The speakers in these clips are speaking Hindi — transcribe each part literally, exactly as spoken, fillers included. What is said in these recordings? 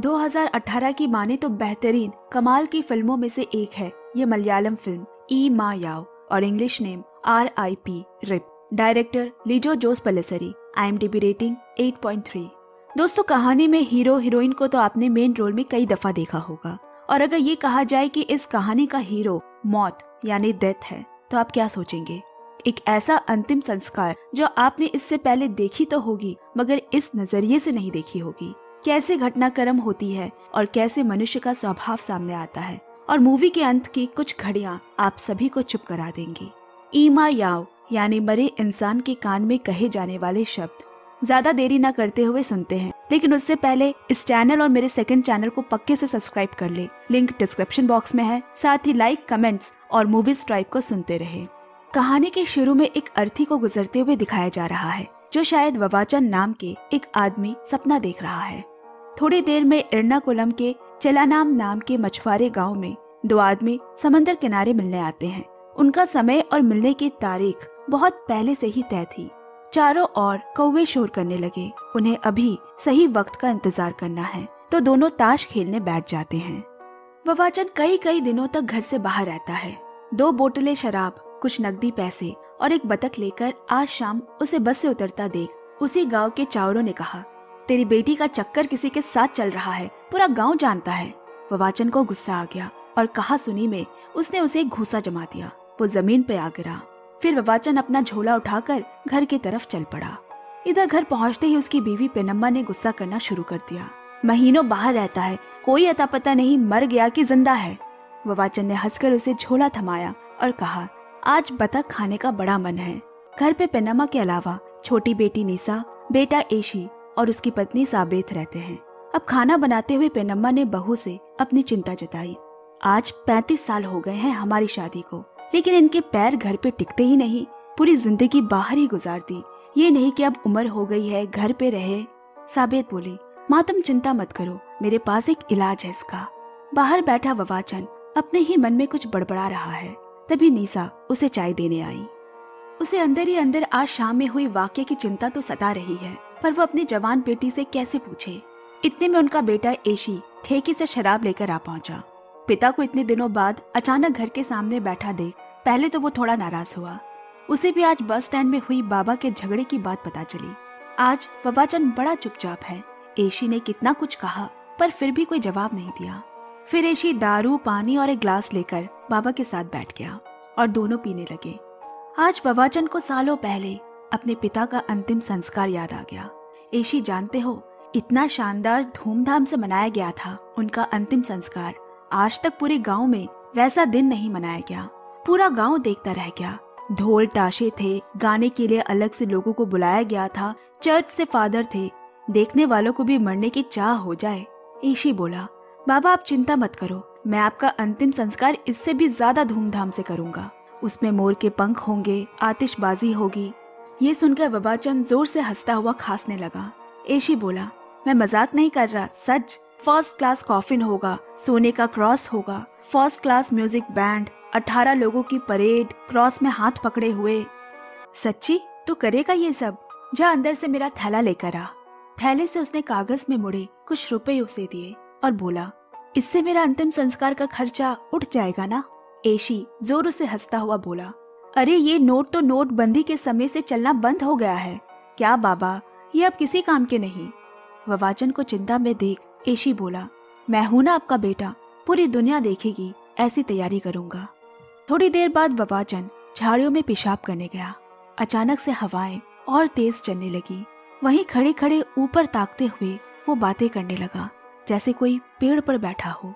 दो हज़ार अठारह की माने तो बेहतरीन कमाल की फिल्मों में से एक है ये मलयालम फिल्म ई मायाव और English name R I P rip. Director Lijo Jose Pellissery. I M D B rating आठ पॉइंट तीन। दोस्तों, कहानी में हीरो हीरोइन को तो आपने मेन रोल में कई दफा देखा होगा, और अगर ये कहा जाए कि इस कहानी का हीरो मौत यानी डेथ है तो आप क्या सोचेंगे? एक ऐसा अंतिम संस्कार जो आपने इससे पहले देखी तो होगी मगर इस नजरिए से नहीं देखी होगी। कैसे घटनाक्रम होती है और कैसे मनुष्य का स्वभाव सामने आता है, और मूवी के अंत की कुछ घड़ियां आप सभी को चुप करा देंगी। ई मायाव यानी मरे इंसान के कान में कहे जाने वाले शब्द। ज्यादा देरी ना करते हुए सुनते हैं, लेकिन उससे पहले इस चैनल और मेरे सेकंड चैनल को पक्के से सब्सक्राइब कर ले। लिंक डिस्क्रिप्शन बॉक्स में है। साथ ही लाइक, कमेंट्स और मूवीज ट्राइब को सुनते रहे। कहानी के शुरू में एक अर्थी को गुजरते हुए दिखाया जा रहा है, जो शायद ववाचन नाम के एक आदमी सपना देख रहा है। थोड़ी देर में एर्नाकुलम के चेल्लानाम नाम के मछुआरे गांव में दो आदमी समंदर किनारे मिलने आते हैं। उनका समय और मिलने की तारीख बहुत पहले से ही तय थी। चारों ओर कौवे शोर करने लगे। उन्हें अभी सही वक्त का इंतजार करना है, तो दोनों ताश खेलने बैठ जाते हैं। ववाचन कई कई दिनों तक घर से बाहर रहता है। दो बोतलें शराब, कुछ नकदी पैसे और एक बतख लेकर आज शाम उसे बस से उतरता देख उसी गाँव के चावरों ने कहा, तेरी बेटी का चक्कर किसी के साथ चल रहा है, पूरा गांव जानता है। ववाचन को गुस्सा आ गया और कहा सुनी में उसने उसे एक घूसा जमा दिया। वो जमीन पे आ गिरा। फिर ववाचन अपना झोला उठाकर घर की तरफ चल पड़ा। इधर घर पहुंचते ही उसकी बीवी पेनम्मा ने गुस्सा करना शुरू कर दिया। महीनों बाहर रहता है, कोई अता पता नहीं, मर गया कि जिंदा है। ववाचन ने हंसकर उसे झोला थमाया और कहा, आज बतख खाने का बड़ा मन है। घर पे पेनम्मा के अलावा छोटी बेटी निशा, बेटा ऐशी और उसकी पत्नी साबिथ रहते हैं। अब खाना बनाते हुए पेनम्मा ने बहू से अपनी चिंता जताई। आज पैंतीस साल हो गए हैं हमारी शादी को, लेकिन इनके पैर घर पे टिकते ही नहीं। पूरी जिंदगी बाहर ही गुजार दी, ये नहीं कि अब उम्र हो गई है घर पे रहे। साबिथ बोली, माँ तुम चिंता मत करो, मेरे पास एक इलाज है इसका। बाहर बैठा ववाचन अपने ही मन में कुछ बड़बड़ा रहा है। तभी निशा उसे चाय देने आई। उसे अंदर ही अंदर आज शाम में हुई वाक्य की चिंता तो सता रही है, पर वो अपनी जवान बेटी से कैसे पूछे। इतने में उनका बेटा ऐशी ठेके से शराब लेकर आ पहुंचा। पिता को इतने दिनों बाद अचानक घर के सामने बैठा देख पहले तो वो थोड़ा नाराज हुआ। उसे भी आज बस स्टैंड में हुई बाबा के झगड़े की बात पता चली। आज ववाचन बड़ा चुपचाप है। ऐशी ने कितना कुछ कहा पर फिर भी कोई जवाब नहीं दिया। फिर ऐशी दारू, पानी और एक ग्लास लेकर बाबा के साथ बैठ गया और दोनों पीने लगे। आज ववाचन को सालों पहले अपने पिता का अंतिम संस्कार याद आ गया। ऐशी, जानते हो, इतना शानदार धूमधाम से मनाया गया था उनका अंतिम संस्कार। आज तक पूरे गांव में वैसा दिन नहीं मनाया गया। पूरा गांव देखता रह गया। ढोल ताशे थे, गाने के लिए अलग से लोगों को बुलाया गया था, चर्च से फादर थे। देखने वालों को भी मरने की चाह हो जाए। ऐशी बोला, बाबा आप चिंता मत करो, मैं आपका अंतिम संस्कार इससे भी ज्यादा धूमधाम से करूँगा। उसमें मोर के पंख होंगे, आतिशबाजी होगी। ये सुनकर ववाचन जोर से हंसता हुआ खांसने लगा। ऐशी बोला, मैं मजाक नहीं कर रहा, सच। फर्स्ट क्लास कॉफिन होगा, सोने का क्रॉस होगा, फर्स्ट क्लास म्यूजिक बैंड, अठारह लोगों की परेड, क्रॉस में हाथ पकड़े हुए। सच्ची? तू करेगा ये सब? जा अंदर से मेरा थैला लेकर आ। थैले से उसने कागज में मुड़े कुछ रुपए उसे दिए और बोला, इससे मेरा अंतिम संस्कार का खर्चा उठ जाएगा ना? ऐशी जोर से हंसता हुआ बोला, अरे ये नोट तो नोटबंदी के समय से चलना बंद हो गया है। क्या बाबा, ये अब किसी काम के नहीं। ववाचन को चिंता में देख ऐशी बोला, मैं हूं ना आपका बेटा, पूरी दुनिया देखेगी, ऐसी तैयारी करूंगा। थोड़ी देर बाद ववाचन झाड़ियों में पेशाब करने गया। अचानक से हवाएं और तेज चलने लगी। वहीं खड़े खड़े ऊपर ताकते हुए वो बातें करने लगा, जैसे कोई पेड़ पर बैठा हो।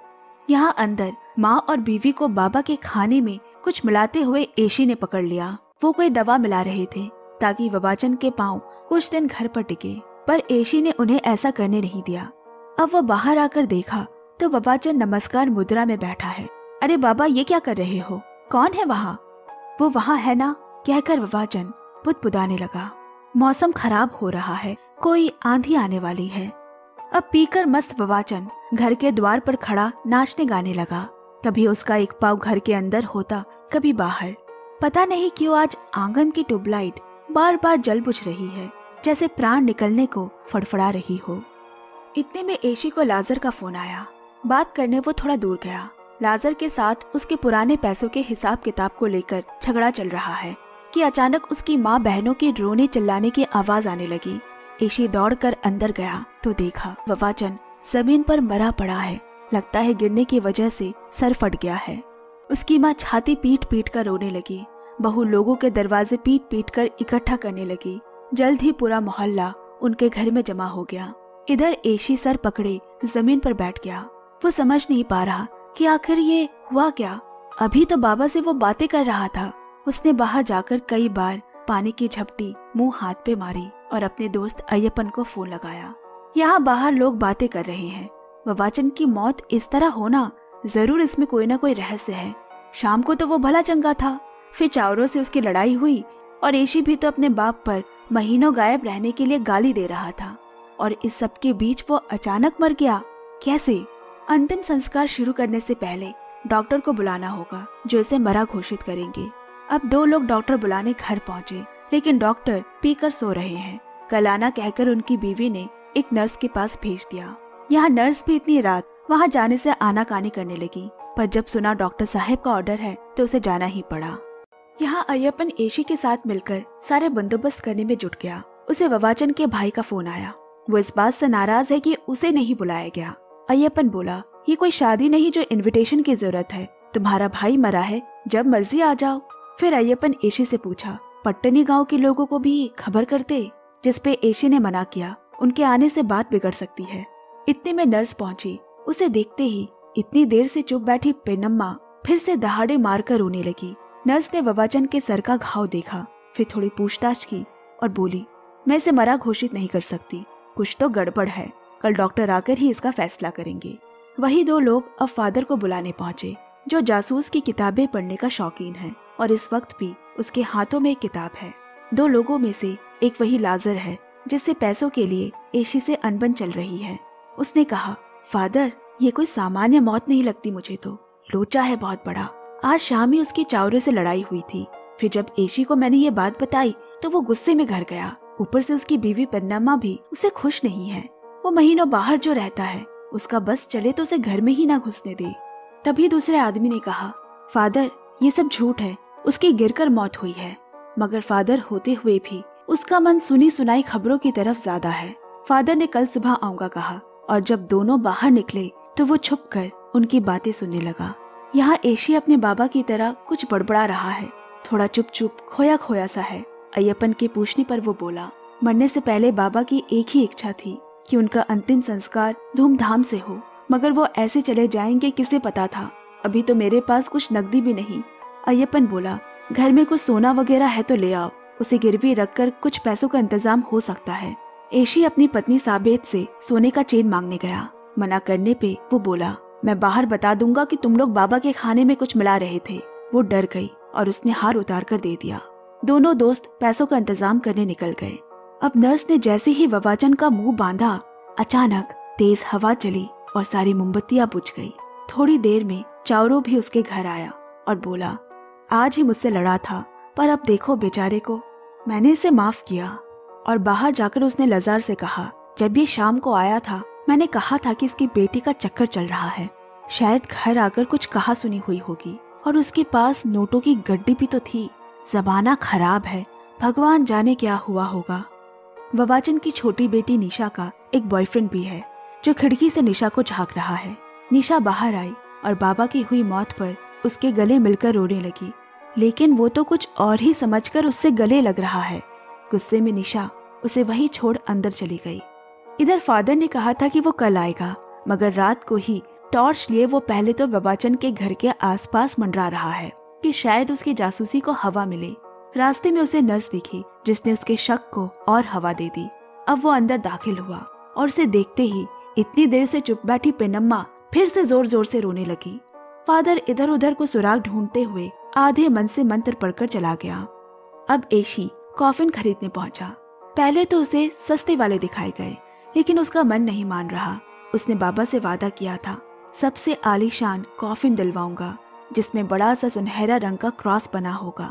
यहाँ अंदर माँ और बीवी को बाबा के खाने में कुछ मिलाते हुए ऐशी ने पकड़ लिया। वो कोई दवा मिला रहे थे ताकि ववाचन के पाँव कुछ दिन घर पर टिके, पर ऐशी ने उन्हें ऐसा करने नहीं दिया। अब वो बाहर आकर देखा तो ववाचन नमस्कार मुद्रा में बैठा है। अरे बाबा, ये क्या कर रहे हो? कौन है वहाँ? वो वहाँ है ना, कहकर ववाचन पुदपुदाने लगा। मौसम खराब हो रहा है, कोई आंधी आने वाली है। अब पीकर मस्त ववाचन घर के द्वार पर खड़ा नाचने गाने लगा। कभी उसका एक पाव घर के अंदर होता, कभी बाहर। पता नहीं क्यों आज आंगन की ट्यूबलाइट बार बार जल बुझ रही है, जैसे प्राण निकलने को फड़फड़ा रही हो। इतने में एशी को लाजर का फोन आया। बात करने वो थोड़ा दूर गया। लाजर के साथ उसके पुराने पैसों के हिसाब किताब को लेकर झगड़ा चल रहा है कि अचानक उसकी माँ बहनों के रोने चिल्लाने की आवाज आने लगी। एशी दौड़कर अंदर गया तो देखा ववाचन जमीन पर मरा पड़ा है। लगता है गिरने की वजह से सर फट गया है। उसकी माँ छाती पीट पीट कर रोने लगी। बहू लोगों के दरवाजे पीट पीट कर इकट्ठा करने लगी। जल्द ही पूरा मोहल्ला उनके घर में जमा हो गया। इधर एशी सर पकड़े जमीन पर बैठ गया। वो समझ नहीं पा रहा कि आखिर ये हुआ क्या। अभी तो बाबा से वो बातें कर रहा था। उसने बाहर जाकर कई बार पानी की झपटी मुंह हाथ पे मारी और अपने दोस्त अय्यप्पन को फोन लगाया। यहाँ बाहर लोग बातें कर रहे हैं। ववाचन की मौत इस तरह होना, जरूर इसमें कोई ना कोई रहस्य है। शाम को तो वो भला चंगा था, फिर चावरों से उसकी लड़ाई हुई और एशी भी तो अपने बाप पर महीनों गायब रहने के लिए गाली दे रहा था और इस सब के बीच वो अचानक मर गया। कैसे? अंतिम संस्कार शुरू करने से पहले डॉक्टर को बुलाना होगा जो इसे मरा घोषित करेंगे। अब दो लोग डॉक्टर बुलाने घर पहुँचे लेकिन डॉक्टर पीकर सो रहे हैं। कलाना कहकर उनकी बीवी ने एक नर्स के पास भेज दिया। यहाँ नर्स भी इतनी रात वहाँ जाने से आनाकानी करने लगी, पर जब सुना डॉक्टर साहब का ऑर्डर है तो उसे जाना ही पड़ा। यहाँ अय्यप्पन एशी के साथ मिलकर सारे बंदोबस्त करने में जुट गया। उसे ववाचन के भाई का फोन आया। वो इस बात से नाराज है कि उसे नहीं बुलाया गया। अय्यप्पन बोला, ये कोई शादी नहीं जो इनविटेशन की जरूरत है। तुम्हारा भाई मरा है, जब मर्जी आ जाओ। फिर अय्यप्पन एशी से पूछा, पट्टनी गाँव के लोगों को भी खबर करते, जिसपे एशी ने मना किया। उनके आने से बात बिगड़ सकती है। इतने में नर्स पहुंची। उसे देखते ही इतनी देर से चुप बैठी पेनम्मा फिर से दहाड़े मारकर रोने लगी। नर्स ने ववाचन के सर का घाव देखा, फिर थोड़ी पूछताछ की और बोली, मैं इसे मरा घोषित नहीं कर सकती। कुछ तो गड़बड़ है। कल डॉक्टर आकर ही इसका फैसला करेंगे। वही दो लोग अब फादर को बुलाने पहुंचे जो जासूस की किताबें पढ़ने का शौकीन है और इस वक्त भी उसके हाथों में एक किताब है। दो लोगों में से एक वही लाजर है जिससे पैसों के लिए एशी से अनबन चल रही है। उसने कहा, फादर, ये कोई सामान्य मौत नहीं लगती। मुझे तो लोचा है बहुत बड़ा। आज शाम ही उसकी चावरे से लड़ाई हुई थी। फिर जब एशी को मैंने ये बात बताई तो वो गुस्से में घर गया। ऊपर से उसकी बीवी पन्नामा भी उसे खुश नहीं है। वो महीनों बाहर जो रहता है, उसका बस चले तो उसे घर में ही ना घुसने दे। तभी दूसरे आदमी ने कहा, फादर, ये सब झूठ है। उसकी गिरकर मौत हुई है। मगर फादर होते हुए भी उसका मन सुनी सुनाई खबरों की तरफ ज्यादा है। फादर ने कल सुबह आऊंगा कहा और जब दोनों बाहर निकले तो वो छुपकर उनकी बातें सुनने लगा। यहाँ एशी अपने बाबा की तरह कुछ बड़बड़ा रहा है। थोड़ा चुप चुप खोया खोया सा है। अय्यप्पन के पूछने पर वो बोला, मरने से पहले बाबा की एक ही इच्छा थी कि उनका अंतिम संस्कार धूमधाम से हो, मगर वो ऐसे चले जाएंगे किसे पता था। अभी तो मेरे पास कुछ नकदी भी नहीं। अय्यप्पन बोला, घर में कुछ सोना वगैरह है तो ले आओ। उसे गिरवी रखकर कुछ पैसों का इंतजाम हो सकता है। एशी अपनी पत्नी साबित से सोने का चेन मांगने गया। मना करने पे वो बोला, मैं बाहर बता दूंगा कि तुम लोग बाबा के खाने में कुछ मिला रहे थे। वो डर गई और उसने हार उतार कर दे दिया। दोनों दोस्त पैसों का इंतजाम करने निकल गए। अब नर्स ने जैसे ही ववाचन का मुंह बांधा, अचानक तेज हवा चली और सारी मोमबत्तियां बुझ गई। थोड़ी देर में चावरो भी उसके घर आया और बोला, आज ही मुझसे लड़ा था, पर अब देखो बेचारे को, मैंने इसे माफ किया। और बाहर जाकर उसने लाजार से कहा, जब ये शाम को आया था मैंने कहा था कि इसकी बेटी का चक्कर चल रहा है। शायद घर आकर कुछ कहा सुनी हुई होगी और उसके पास नोटों की गड्डी भी तो थी। जमाना खराब है, भगवान जाने क्या हुआ होगा। ववाचन की छोटी बेटी निशा का एक बॉयफ्रेंड भी है जो खिड़की से निशा को झाँक रहा है। निशा बाहर आई और बाबा की हुई मौत पर उसके गले मिलकर रोने लगी, लेकिन वो तो कुछ और ही समझकर उससे गले लग रहा है। गुस्से में निशा उसे वहीं छोड़ अंदर चली गई। इधर फादर ने कहा था कि वो कल आएगा, मगर रात को ही टॉर्च लिए वो पहले तो ववाचन के घर के आसपास मंडरा रहा है कि शायद उसकी जासूसी को हवा मिले। रास्ते में उसे नर्स दिखी जिसने उसके शक को और हवा दे दी। अब वो अंदर दाखिल हुआ और उसे देखते ही इतनी देर से चुप बैठी पेनम्मा फिर से जोर जोर से रोने लगी। फादर इधर उधर को सुराग ढूंढते हुए आधे मन से मंत्र पढ़कर चला गया। अब एशी कॉफिन खरीदने पहुंचा। पहले तो उसे सस्ते वाले दिखाए गए, लेकिन उसका मन नहीं मान रहा। उसने बाबा से वादा किया था, सबसे आलीशान कॉफिन दिलवाऊंगा जिसमें बड़ा सा सुनहरा रंग का क्रॉस बना होगा।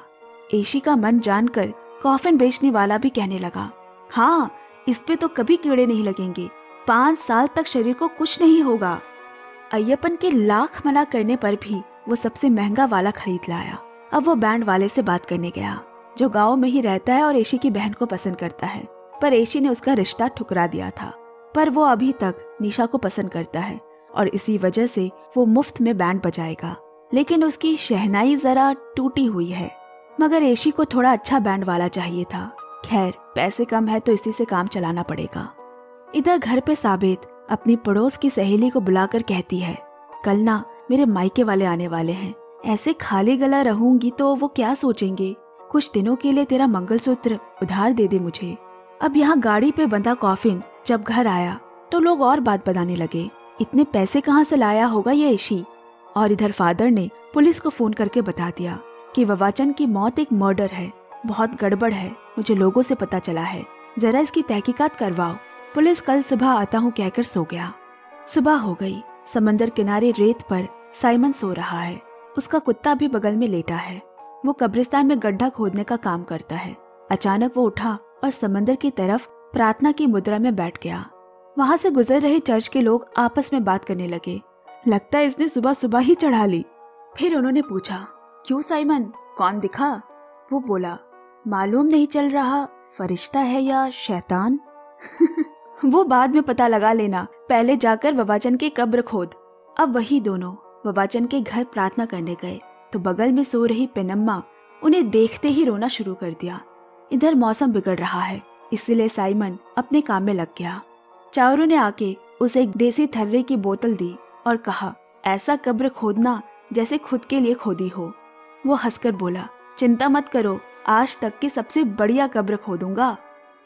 एशी का मन जानकर कॉफिन बेचने वाला भी कहने लगा, हाँ, इस पे तो कभी कीड़े नहीं लगेंगे। पाँच साल तक शरीर को कुछ नहीं होगा। अय्यप्पन के लाख मना करने पर भी वो सबसे महंगा वाला खरीद लाया। अब वो बैंड वाले से बात करने गया जो गांव में ही रहता है और ऐशी की बहन को पसंद करता है, पर ऐशी ने उसका रिश्ता ठुकरा दिया था। पर वो अभी तक निशा को पसंद करता है और इसी वजह से वो मुफ्त में बैंड बजाएगा। लेकिन उसकी शहनाई जरा टूटी हुई है, मगर ऐशी को थोड़ा अच्छा बैंड वाला चाहिए था। खैर, पैसे कम है तो इसी से काम चलाना पड़ेगा। इधर घर पे साबित अपनी पड़ोस की सहेली को बुलाकर कहती है, कल ना मेरे मायके वाले आने वाले हैं, ऐसे खाली गला रहूंगी तो वो क्या सोचेंगे। कुछ दिनों के लिए तेरा मंगलसूत्र उधार दे दे मुझे। अब यहाँ गाड़ी पे बंधा कॉफिन जब घर आया तो लोग और बात बताने लगे, इतने पैसे कहाँ से लाया होगा ये ऐशी। और इधर फादर ने पुलिस को फोन करके बता दिया कि ववाचन की मौत एक मर्डर है, बहुत गड़बड़ है, मुझे लोगों से पता चला है, जरा इसकी तहकीकात करवाओ। पुलिस कल सुबह आता हूँ कहकर सो गया। सुबह हो गई, समंदर किनारे रेत पर साइमन सो रहा है। उसका कुत्ता भी बगल में लेटा है। वो कब्रिस्तान में गड्ढा खोदने का काम करता है। अचानक वो उठा और समंदर की तरफ प्रार्थना की मुद्रा में बैठ गया। वहाँ से गुजर रहे चर्च के लोग आपस में बात करने लगे, लगता है इसने सुबह सुबह ही चढ़ा ली। फिर उन्होंने पूछा, क्यों साइमन, कौन दिखा? वो बोला, मालूम नहीं चल रहा, फरिश्ता है या शैतान। वो बाद में पता लगा लेना, पहले जाकर ववाचन की कब्र खोद। अब वही दोनों ववाचन के घर प्रार्थना करने गए तो बगल में सो रही पेनम्मा उन्हें देखते ही रोना शुरू कर दिया। इधर मौसम बिगड़ रहा है, इसलिए साइमन अपने काम में लग गया। चावरू ने आके उसे एक देसी थर्रे की बोतल दी और कहा, ऐसा कब्र खोदना जैसे खुद के लिए खोदी हो। वो हंसकर बोला, चिंता मत करो, आज तक की सबसे बढ़िया कब्र खोदूंगा।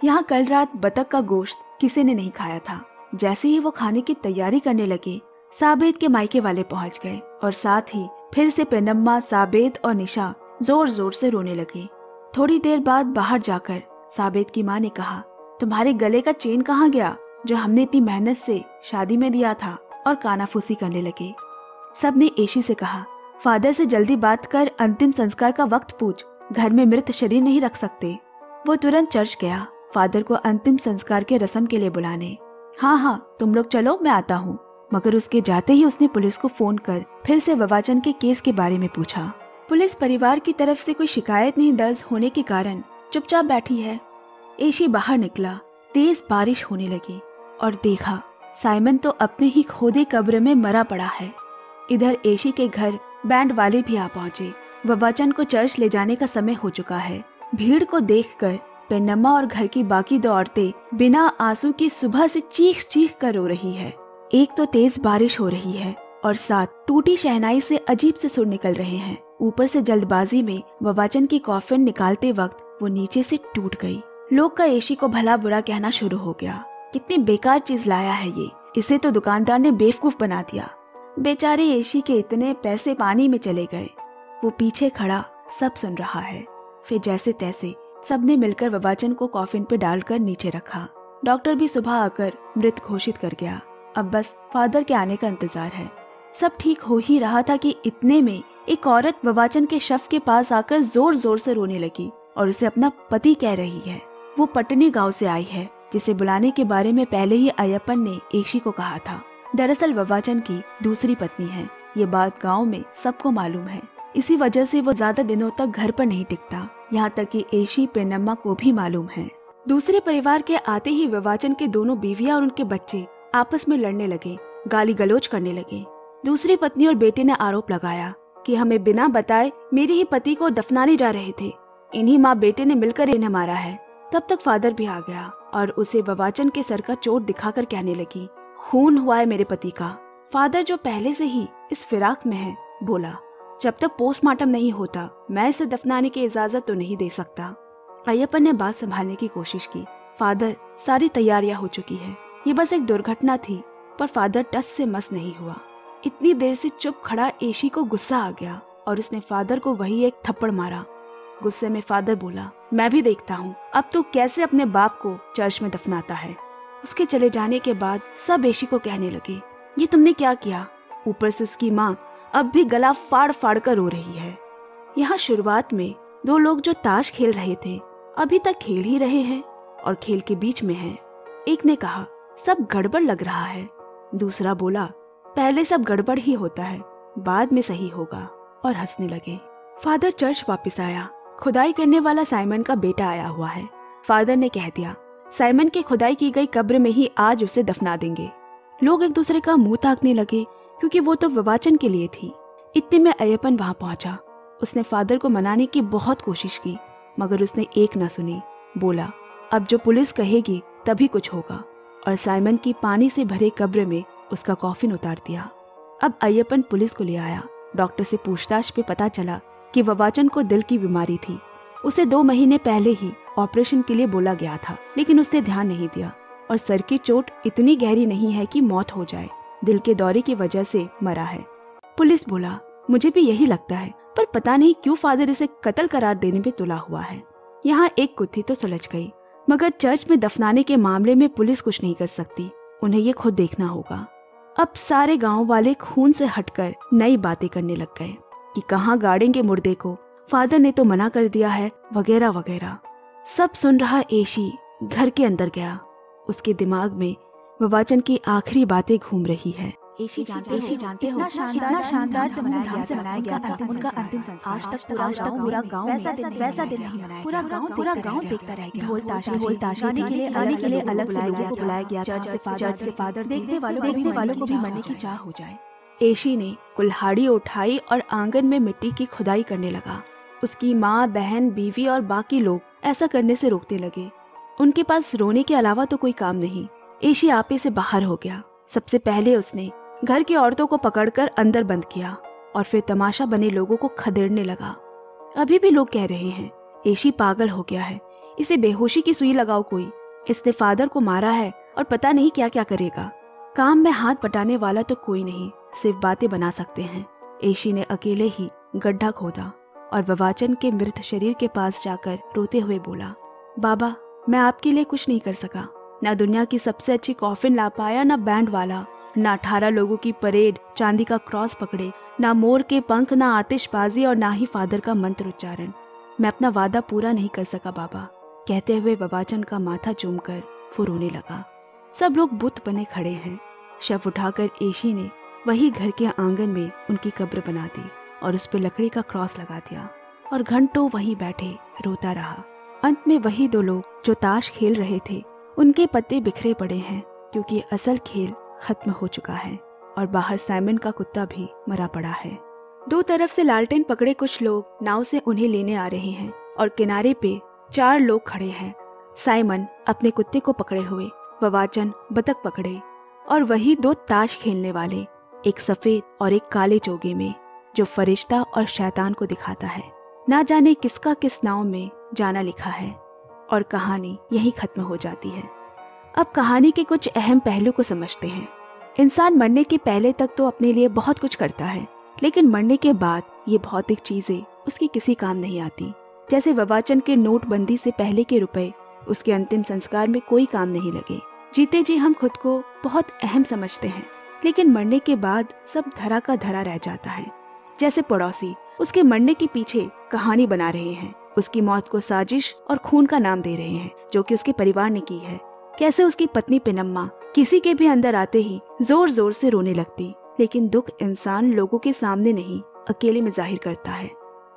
यहाँ कल रात बतख का गोश्त किसी ने नहीं खाया था। जैसे ही वो खाने की तैयारी करने लगे, साबित के मायके वाले पहुँच गए और साथ ही फिर से पेनम्मा, साबित और निशा जोर जोर से रोने लगी। थोड़ी देर बाद बाहर जाकर साबित की माँ ने कहा, तुम्हारे गले का चेन कहाँ गया जो हमने इतनी मेहनत से शादी में दिया था? और कानाफूसी करने लगे। सब ने ऐशी से कहा, फादर से जल्दी बात कर, अंतिम संस्कार का वक्त पूछ, घर में मृत शरीर नहीं रख सकते। वो तुरंत चर्च गया फादर को अंतिम संस्कार के रस्म के लिए बुलाने। हाँ हाँ तुम लोग चलो, मैं आता हूँ। मगर उसके जाते ही उसने पुलिस को फोन कर फिर से ववाचन के केस के बारे में पूछा। पुलिस परिवार की तरफ से कोई शिकायत नहीं दर्ज होने के कारण चुपचाप बैठी है। ऐशी बाहर निकला, तेज बारिश होने लगी और देखा साइमन तो अपने ही खोदे कब्र में मरा पड़ा है। इधर ऐशी के घर बैंड वाले भी आ पहुँचे। ववाचन को चर्च ले जाने का समय हो चुका है। भीड़ को देखकर पेनम्मा और घर की बाकी दो औरतें बिना आंसू की सुबह से चीख चीख कर रो रही है। एक तो तेज बारिश हो रही है और साथ टूटी शहनाई से अजीब से सुर निकल रहे हैं। ऊपर से जल्दबाजी में ववाचन की कॉफिन निकालते वक्त वो नीचे से टूट गई। लोग का ऐशी को भला बुरा कहना शुरू हो गया। कितनी बेकार चीज लाया है ये, इसे तो दुकानदार ने बेवकूफ बना दिया। बेचारे ऐशी के इतने पैसे पानी में चले गए। वो पीछे खड़ा सब सुन रहा है। फिर जैसे तैसे सबने मिलकर ववाचन को कॉफिन पे डालकर नीचे रखा। डॉक्टर भी सुबह आकर मृत घोषित कर गया। अब बस फादर के आने का इंतजार है। सब ठीक हो ही रहा था कि इतने में एक औरत ववाचन के शव के पास आकर जोर जोर से रोने लगी और उसे अपना पति कह रही है। वो पटनी गाँव से आई है जिसे बुलाने के बारे में पहले ही अय्यप्पन ने ऐशी को कहा था। दरअसल ववाचन की दूसरी पत्नी है। ये बात गाँव में सबको मालूम है। इसी वजह से वो ज्यादा दिनों तक घर पर नहीं टिकता। यहाँ तक कि ऐशी पेनम्मा को भी मालूम है। दूसरे परिवार के आते ही ववाचन के दोनों बीवियां और उनके बच्चे आपस में लड़ने लगे, गाली गलोच करने लगे। दूसरी पत्नी और बेटे ने आरोप लगाया कि हमें बिना बताए मेरे ही पति को दफनाने जा रहे थे। इन्हीं माँ बेटे ने मिलकर इन्हें मारा है। तब तक फादर भी आ गया और उसे ववाचन के सर का चोट दिखाकर कहने लगी, खून हुआ है मेरे पति का। फादर जो पहले से ही इस फिराक में है बोला, जब तक पोस्टमार्टम नहीं होता मैं इसे दफनाने की इजाजत तो नहीं दे सकता। अय्यप्पन ने बात संभालने की कोशिश की। फादर सारी तैयारियां हो चुकी है, ये बस एक दुर्घटना थी। पर फादर टस से मस नहीं हुआ। इतनी देर से चुप खड़ा ऐशी को गुस्सा आ गया और उसने फादर को वही एक थप्पड़ मारा। गुस्से में फादर बोला, मैं भी देखता हूँ अब तो कैसे अपने बाप को चर्च में दफनाता है। उसके चले जाने के बाद सब ऐशी को कहने लगे, ये तुमने क्या किया? ऊपर से उसकी माँ अब भी गला फाड़ फाड़ कर रो रही है। यहाँ शुरुआत में दो लोग जो ताश खेल रहे थे अभी तक खेल ही रहे हैं और खेल के बीच में हैं। एक ने कहा, सब गड़बड़ लग रहा है। दूसरा बोला, पहले सब गड़बड़ ही होता है, बाद में सही होगा, और हंसने लगे। फादर चर्च वापस आया। खुदाई करने वाला साइमन का बेटा आया हुआ है। फादर ने कह दिया, साइमन के खुदाई की गई कब्र में ही आज उसे दफना देंगे। लोग एक दूसरे का मुंह ताकने लगे, क्योंकि वो तो विवाचन के लिए थी। इतने में अय्यप्पन वहां पहुंचा। उसने फादर को मनाने की बहुत कोशिश की, मगर उसने एक न सुनी। बोला, अब जो पुलिस कहेगी तभी कुछ होगा, और साइमन की पानी से भरे कब्र में उसका कॉफिन उतार दिया। अब अय्यप्पन पुलिस को ले आया। डॉक्टर से पूछताछ पे पता चला कि ववाचन को दिल की बीमारी थी। उसे दो महीने पहले ही ऑपरेशन के लिए बोला गया था, लेकिन उसने ध्यान नहीं दिया, और सर की चोट इतनी गहरी नहीं है कि मौत हो जाए। दिल के दौरे की वजह से मरा है। पुलिस बोला, मुझे भी यही लगता है, पर पता नहीं क्यों फादर इसे कत्ल करार देने में तुला हुआ है। यहाँ एक गुत्थी तो सुलझ गई, मगर चर्च में दफनाने के मामले में पुलिस कुछ नहीं कर सकती। उन्हें ये खुद देखना होगा। अब सारे गांव वाले खून से हटकर नई बातें करने लग गए कि कहाँ गाड़ेंगे मुर्दे को, फादर ने तो मना कर दिया है, वगैरह वगैरह। सब सुन रहा ऐशी घर के अंदर गया। उसके दिमाग में ववाचन की आखिरी बातें घूम रही है। ऐशी जानते हो, जानते हो, शानदार शानदार से मनाया गया था उनका अंतिम संस्कार। आज तक पूरा गांव पूरा गांव वैसा दिन नहीं मनाया, पूरा गांव पूरा गांव देखता रह गया। ढोल ताशे ढोल ताशे गाने के लिए आने के लिए अलग से बुलाया गया। चर्च से फादर देखने वालों देखने वालों को भी मरने की चाह हो जाए। ऐशी ने कुल्हाड़ी उठाई और आंगन में मिट्टी की खुदाई करने लगा। उसकी माँ, बहन, बीवी और बाकी लोग ऐसा करने से रोकने लगे। उनके पास रोने के अलावा तो कोई काम नहीं। ऐशी आपे से बाहर हो गया। सबसे पहले उसने घर की औरतों को पकड़कर अंदर बंद किया, और फिर तमाशा बने लोगों को खदेड़ने लगा। अभी भी लोग कह रहे हैं, ऐशी पागल हो गया है, इसे बेहोशी की सुई लगाओ कोई, इसने फादर को मारा है और पता नहीं क्या क्या करेगा। काम में हाथ बटाने वाला तो कोई नहीं, सिर्फ बातें बना सकते हैं। ऐशी ने अकेले ही गड्ढा खोदा और ववाचन के मृत शरीर के पास जाकर रोते हुए बोला, बाबा, मैं आपके लिए कुछ नहीं कर सका। ना दुनिया की सबसे अच्छी कॉफिन ला पाया, ना बैंड वाला, ना अठारह लोगों की परेड, चांदी का क्रॉस पकड़े, ना मोर के पंख, ना आतिशबाजी, और ना ही फादर का मंत्र उच्चारण। मैं अपना वादा पूरा नहीं कर सका बाबा, कहते हुए ववाचन का माथा चूमकर वो रोने लगा। सब लोग बुत बने खड़े हैं। शव उठाकर ऐशी ने वही घर के आंगन में उनकी कब्र बना दी और उस पर लकड़ी का क्रॉस लगा दिया, और घंटों वहीं बैठे रोता रहा। अंत में वही दो लोग जो ताश खेल रहे थे, उनके पत्ते बिखरे पड़े हैं, क्योंकि असल खेल खत्म हो चुका है, और बाहर साइमन का कुत्ता भी मरा पड़ा है। दो तरफ से लालटेन पकड़े कुछ लोग नाव से उन्हें लेने आ रहे हैं, और किनारे पे चार लोग खड़े हैं। साइमन अपने कुत्ते को पकड़े हुए, ववाचन बतख पकड़े, और वही दो ताश खेलने वाले, एक सफेद और एक काले चोगे में, जो फरिश्ता और शैतान को दिखाता है। ना जाने किसका किस नाव में जाना लिखा है, और कहानी यही खत्म हो जाती है। अब कहानी के कुछ अहम पहलू को समझते हैं। इंसान मरने के पहले तक तो अपने लिए बहुत कुछ करता है, लेकिन मरने के बाद ये भौतिक चीजें उसकी किसी काम नहीं आती। जैसे ववाचन के नोटबंदी से पहले के रुपए उसके अंतिम संस्कार में कोई काम नहीं लगे। जीते जी हम खुद को बहुत अहम समझते हैं, लेकिन मरने के बाद सब धरा का धरा रह जाता है। जैसे पड़ोसी उसके मरने के पीछे कहानी बना रहे हैं, उसकी मौत को साजिश और खून का नाम दे रहे हैं, जो कि उसके परिवार ने की है। कैसे उसकी पत्नी पेनम्मा किसी के भी अंदर आते ही जोर जोर से रोने लगती, लेकिन दुख इंसान लोगों के सामने नहीं, अकेले में जाहिर करता है।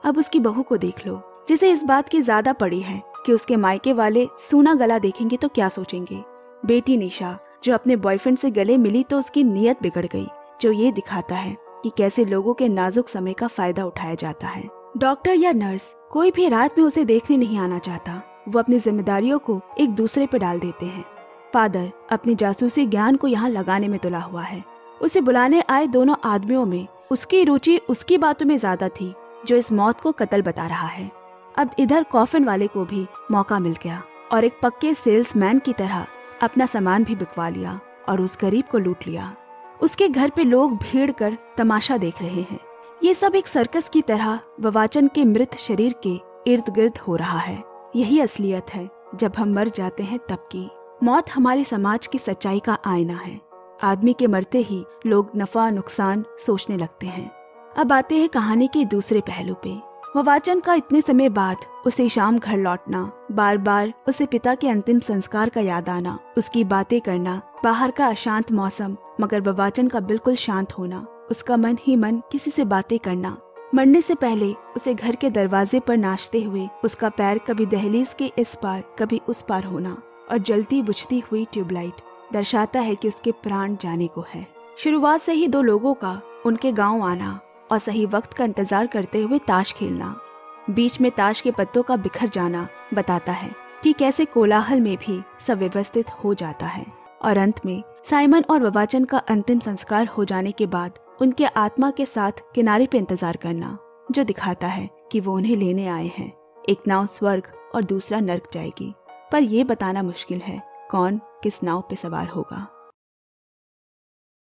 अब उसकी बहू को देख लो, जिसे इस बात की ज्यादा पड़ी है कि उसके मायके वाले सूना गला देखेंगे तो क्या सोचेंगे। बेटी निशा, जो अपने बॉयफ्रेंड से गले मिली तो उसकी नीयत बिगड़ गई, जो ये दिखाता है कि कैसे लोगों के नाजुक समय का फायदा उठाया जाता है। डॉक्टर या नर्स, कोई भी रात में उसे देखने नहीं आना चाहता। वो अपनी जिम्मेदारियों को एक दूसरे पर डाल देते हैं। फादर अपने जासूसी ज्ञान को यहाँ लगाने में तुला हुआ है। उसे बुलाने आए दोनों आदमियों में उसकी रुचि उसकी बातों में ज्यादा थी, जो इस मौत को कत्ल बता रहा है। अब इधर कॉफिन वाले को भी मौका मिल गया, और एक पक्के सेल्समैन की तरह अपना सामान भी बिकवा लिया और उस गरीब को लूट लिया। उसके घर पे लोग भीड़ कर तमाशा देख रहे हैं। ये सब एक सर्कस की तरह ववाचन के मृत शरीर के इर्द गिर्द हो रहा है। यही असलियत है जब हम मर जाते हैं तब की। मौत हमारे समाज की सच्चाई का आईना है। आदमी के मरते ही लोग नफा नुकसान सोचने लगते हैं। अब आते हैं कहानी के दूसरे पहलू पे। ववाचन का इतने समय बाद उसे शाम घर लौटना, बार बार उसे पिता के अंतिम संस्कार का याद आना, उसकी बातें करना, बाहर का अशांत मौसम मगर ववाचन का बिल्कुल शांत होना, उसका मन ही मन किसी से बातें करना। मरने से पहले उसे घर के दरवाजे पर नाचते हुए उसका पैर कभी दहलीज के इस पार कभी उस पार होना और जलती बुझती हुई ट्यूबलाइट दर्शाता है कि उसके प्राण जाने को है। शुरुआत से ही दो लोगों का उनके गांव आना और सही वक्त का इंतजार करते हुए ताश खेलना, बीच में ताश के पत्तों का बिखर जाना बताता है कि कैसे कोलाहल में भी सव्यवस्थित हो जाता है। और अंत में साइमन और ववाचन का अंतिम संस्कार हो जाने के बाद उनके आत्मा के साथ किनारे पे इंतजार करना, जो दिखाता है कि वो उन्हें लेने आए हैं। एक नाव स्वर्ग और दूसरा नर्क जाएगी, पर यह बताना मुश्किल है कौन किस नाव पे सवार होगा।